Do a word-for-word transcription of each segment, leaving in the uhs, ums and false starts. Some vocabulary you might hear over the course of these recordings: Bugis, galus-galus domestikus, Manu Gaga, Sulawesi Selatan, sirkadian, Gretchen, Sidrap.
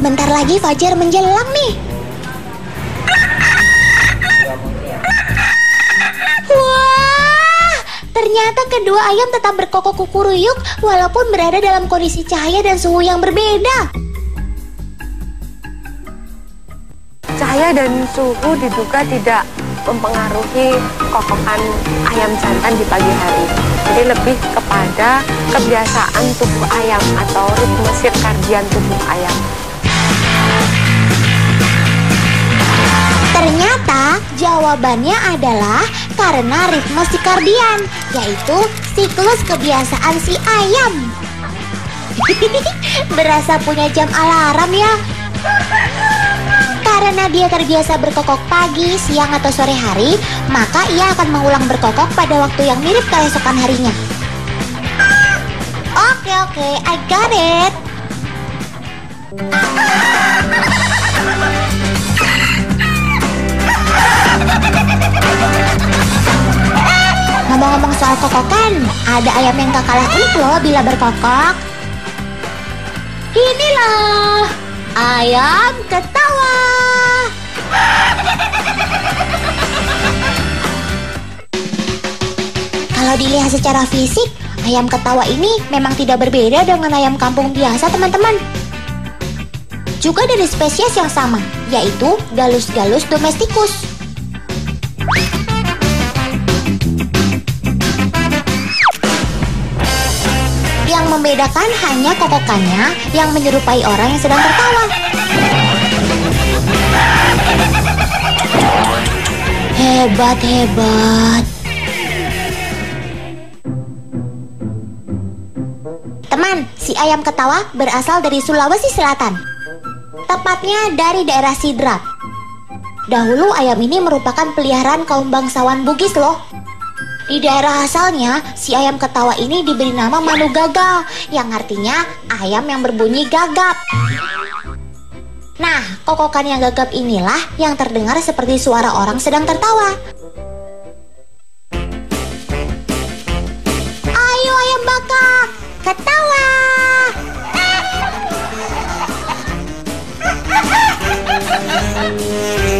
sebentar lagi fajar menjelang nih. Wah, ternyata kedua ayam tetap berkokok kukuruyuk walaupun berada dalam kondisi cahaya dan suhu yang berbeda. Cahaya dan suhu diduga tidak mempengaruhi kokokan ayam jantan di pagi hari. Jadi lebih kepada kebiasaan tubuh ayam atau ritme sirkadian tubuh ayam. Ternyata jawabannya adalah karena ritme sirkadian, yaitu siklus kebiasaan si ayam. Berasa punya jam alarm ya. Karena dia terbiasa berkokok pagi, siang, atau sore hari, maka ia akan mengulang berkokok pada waktu yang mirip keesokan harinya. Oke, oke, I got it. Ngomong-ngomong soal kokokan, ada ayam yang tak kalah unik loh bila berkokok. Inilah ayam ketawa. Kalau dilihat secara fisik, ayam ketawa ini memang tidak berbeda dengan ayam kampung biasa, teman-teman. Juga dari spesies yang sama, yaitu galus-galus domestikus. Yang membedakan hanya kokokannya yang menyerupai orang yang sedang tertawa. Hebat, hebat. Teman, si ayam ketawa berasal dari Sulawesi Selatan. Tepatnya dari daerah Sidrap. Dahulu ayam ini merupakan peliharaan kaum bangsawan Bugis loh. Di daerah asalnya, si ayam ketawa ini diberi nama Manu Gaga, yang artinya ayam yang berbunyi gagap. Nah, kokokan yang gagap inilah yang terdengar seperti suara orang sedang tertawa. Ayo ayam baka, ketawa!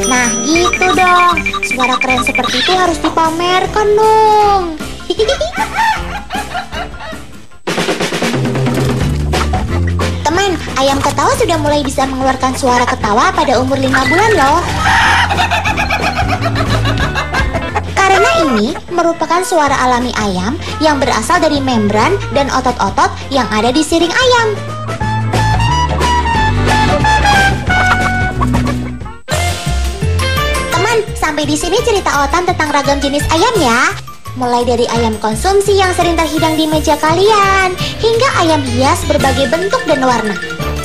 Nah, gitu dong. Suara keren seperti itu harus dipamerkan dong. Teman, ayam ketawa sudah mulai bisa mengeluarkan suara ketawa pada umur lima bulan loh. Karena ini merupakan suara alami ayam yang berasal dari membran dan otot-otot yang ada di siring ayam. Sampai di sini cerita Otan tentang ragam jenis ayam ya. Mulai dari ayam konsumsi yang sering terhidang di meja kalian, hingga ayam hias berbagai bentuk dan warna.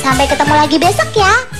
Sampai ketemu lagi besok ya.